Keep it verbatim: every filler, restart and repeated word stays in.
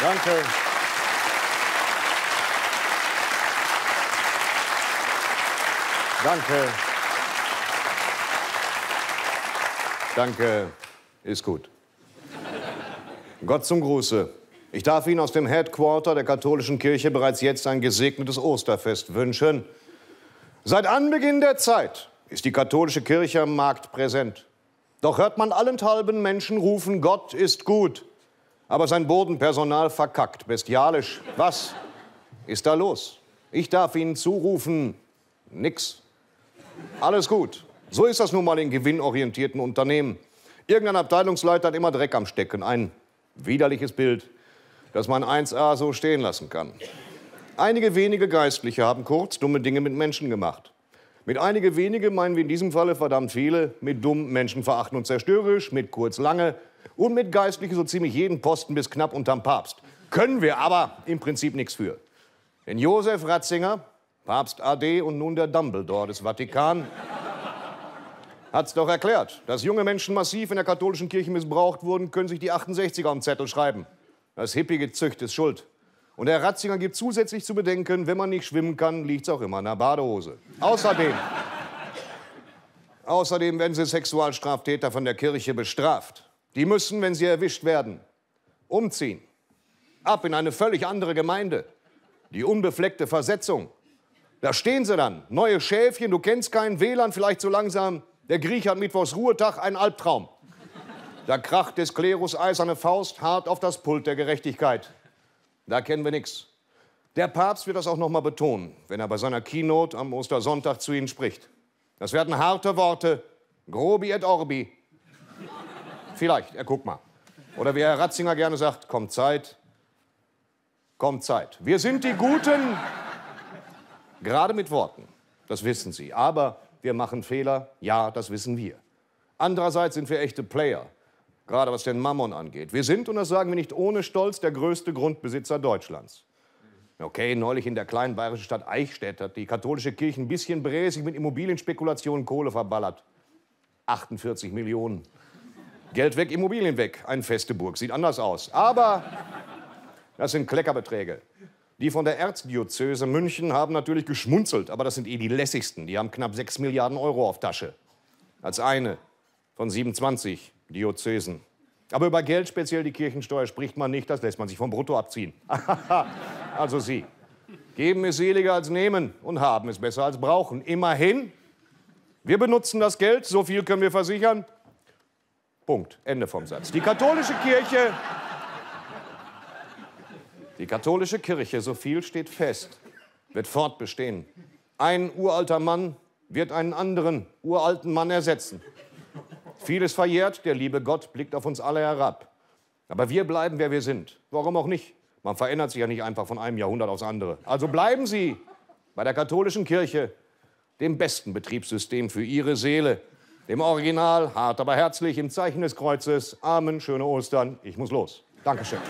Danke. Danke. Danke. Ist gut. Gott zum Gruße. Ich darf Ihnen aus dem Headquarter der katholischen Kirche bereits jetzt ein gesegnetes Osterfest wünschen. Seit Anbeginn der Zeit ist die katholische Kirche am Markt präsent. Doch hört man allenthalben Menschen rufen, Gott ist gut. Aber sein Bodenpersonal verkackt bestialisch. Was ist da los? Ich darf Ihnen zurufen, nix. Alles gut. So ist das nun mal in gewinnorientierten Unternehmen. Irgendein Abteilungsleiter hat immer Dreck am Stecken. Ein widerliches Bild, das man eins a so stehen lassen kann. Einige wenige Geistliche haben kurz dumme Dinge mit Menschen gemacht. Mit einige wenige meinen wir in diesem Falle verdammt viele, mit dumm, menschenverachtend und zerstörerisch, mit kurz lange und mit Geistlichen so ziemlich jeden Posten bis knapp unterm Papst. Können wir aber im Prinzip nichts für. Denn Josef Ratzinger, Papst A D und nun der Dumbledore des Vatikan, hat's doch erklärt, dass junge Menschen massiv in der katholischen Kirche missbraucht wurden, können sich die achtundsechziger auf den Zettel schreiben. Das Hippie-Gezücht ist schuld. Und Herr Ratzinger gibt zusätzlich zu bedenken, wenn man nicht schwimmen kann, liegt's auch immer in der Badehose. Außerdem, außerdem werden sie Sexualstraftäter von der Kirche bestraft. Die müssen, wenn sie erwischt werden, umziehen. Ab in eine völlig andere Gemeinde. Die unbefleckte Versetzung. Da stehen sie dann, neue Schäfchen, du kennst keinen W L A N, vielleicht so langsam. Der Grieche hat mittwochs Ruhetag, ein Albtraum. Da kracht des Klerus eiserne Faust hart auf das Pult der Gerechtigkeit. Da kennen wir nichts. Der Papst wird das auch noch mal betonen, wenn er bei seiner Keynote am Ostersonntag zu Ihnen spricht. Das werden harte Worte, grobi et orbi. Vielleicht, er guckt mal. Oder wie Herr Ratzinger gerne sagt, kommt Zeit, kommt Zeit. Wir sind die Guten, gerade mit Worten, das wissen Sie, aber... Wir machen Fehler, ja, das wissen wir. Andererseits sind wir echte Player, gerade was den Mammon angeht. Wir sind, und das sagen wir nicht ohne Stolz, der größte Grundbesitzer Deutschlands. Okay, neulich in der kleinen bayerischen Stadt Eichstätt hat die katholische Kirche ein bisschen bräsig mit Immobilienspekulationen Kohle verballert. achtundvierzig Millionen. Geld weg, Immobilien weg. Ein Festeburg, sieht anders aus. Aber das sind Kleckerbeträge. Die von der Erzdiözese München haben natürlich geschmunzelt, aber das sind eh die lässigsten. Die haben knapp sechs Milliarden Euro auf Tasche. Als eine von siebenundzwanzig Diözesen. Aber über Geld, speziell die Kirchensteuer, spricht man nicht. Das lässt man sich vom Brutto abziehen. Also Sie. Geben ist seliger als nehmen und haben ist besser als brauchen. Immerhin, wir benutzen das Geld, so viel können wir versichern. Punkt. Ende vom Satz. Die katholische Kirche... Die katholische Kirche, so viel steht fest, wird fortbestehen. Ein uralter Mann wird einen anderen uralten Mann ersetzen. Vieles verjährt, der liebe Gott blickt auf uns alle herab. Aber wir bleiben, wer wir sind. Warum auch nicht? Man verändert sich ja nicht einfach von einem Jahrhundert aufs andere. Also bleiben Sie bei der katholischen Kirche, dem besten Betriebssystem für Ihre Seele. Dem Original, hart aber herzlich, im Zeichen des Kreuzes. Amen, schöne Ostern, ich muss los. Dankeschön.